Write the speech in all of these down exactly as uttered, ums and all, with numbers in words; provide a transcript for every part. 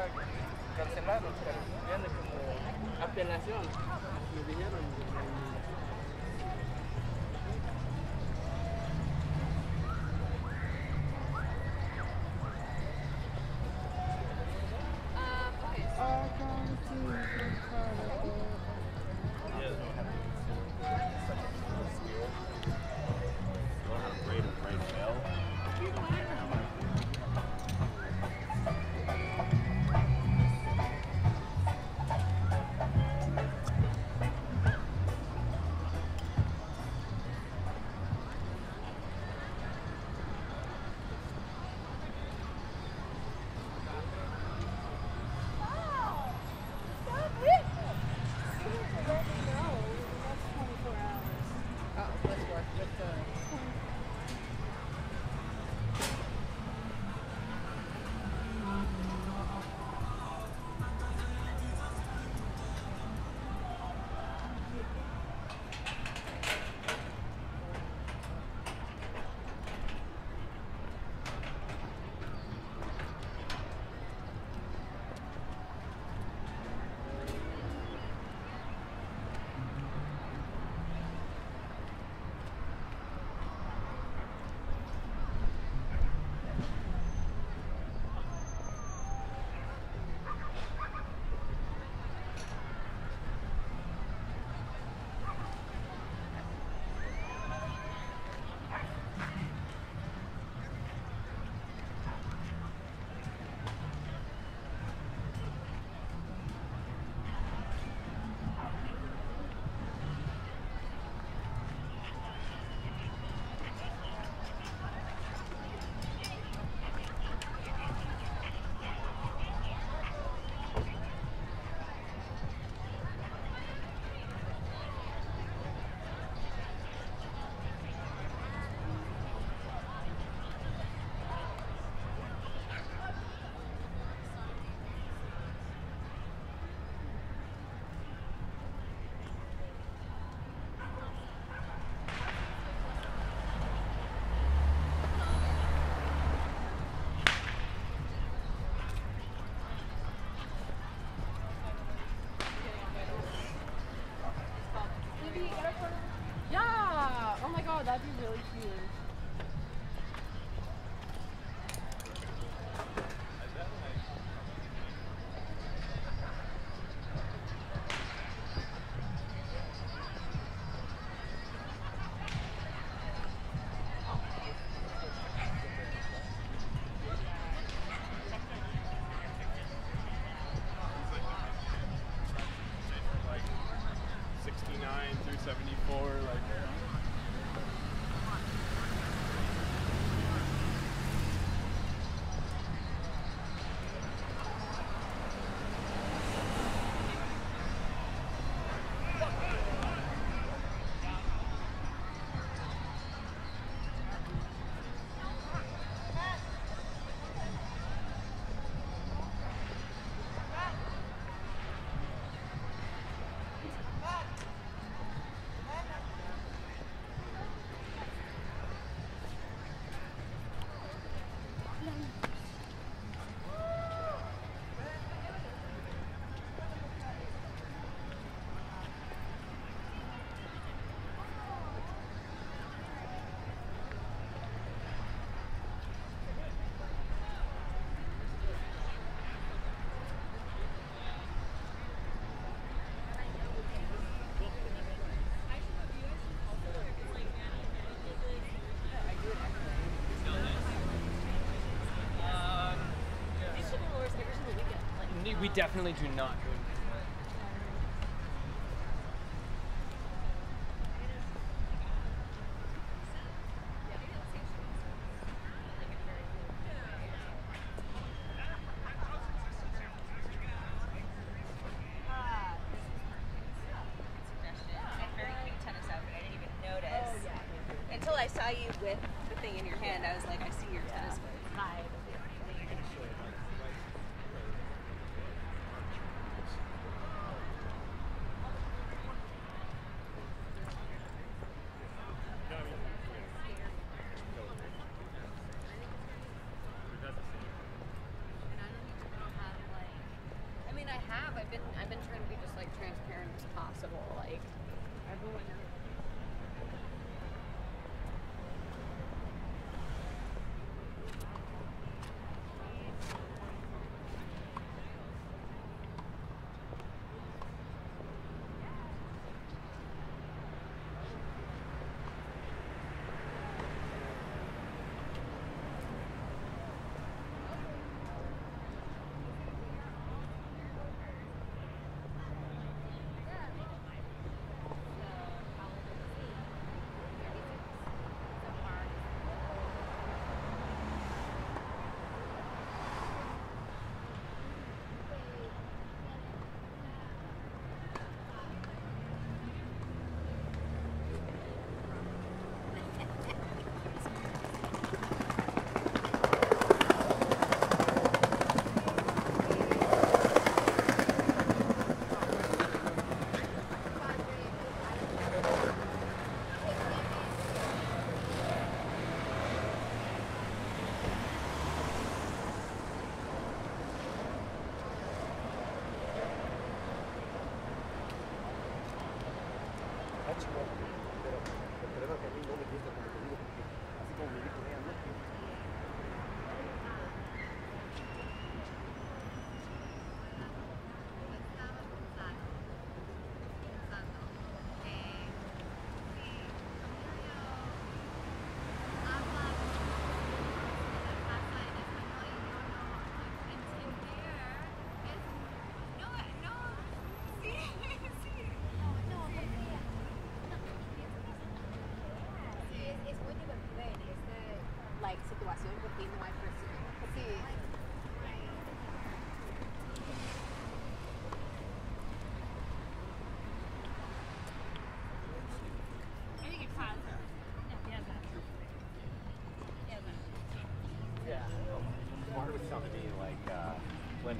ya cancelaron, pero viene como apelación. Me dijeron. That'd be really cute. Like sixty-nine through seventy-four, like. We definitely do not. Like I have. I've been I've been trying to be just like transparent as possible. Like everyone knows.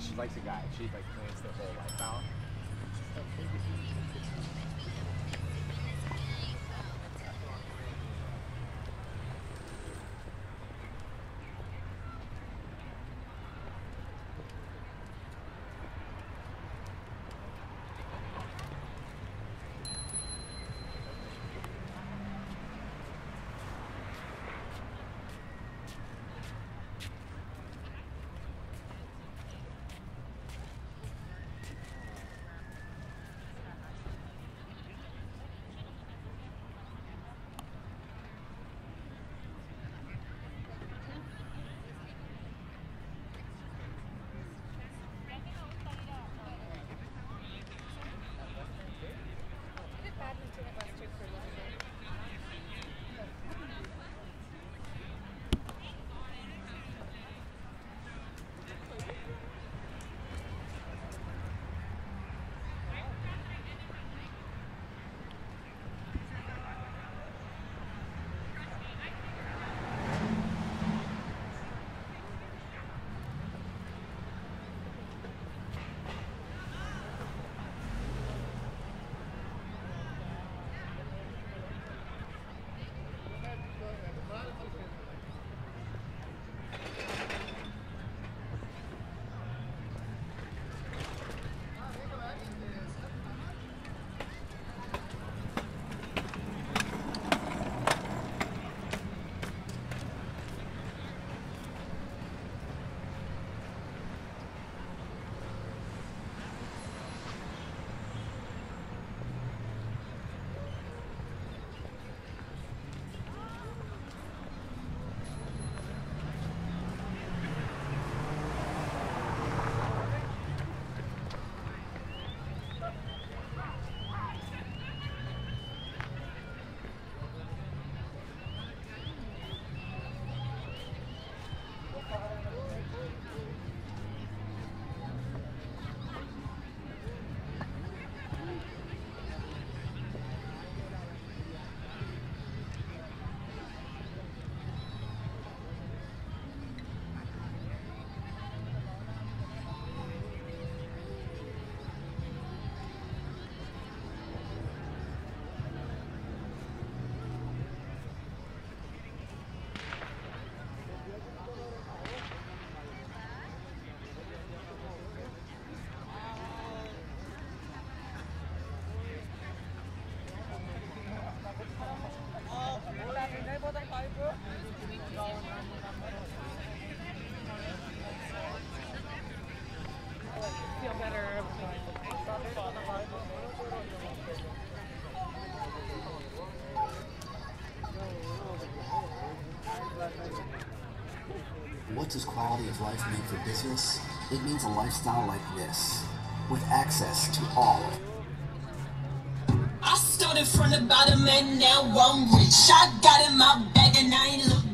She likes a guy. She like plans their whole life out. elixir's quality of life mean for business? It means a lifestyle like this, with access to all. I started from the bottom and now I'm rich. I got in my bag and I ain't looking.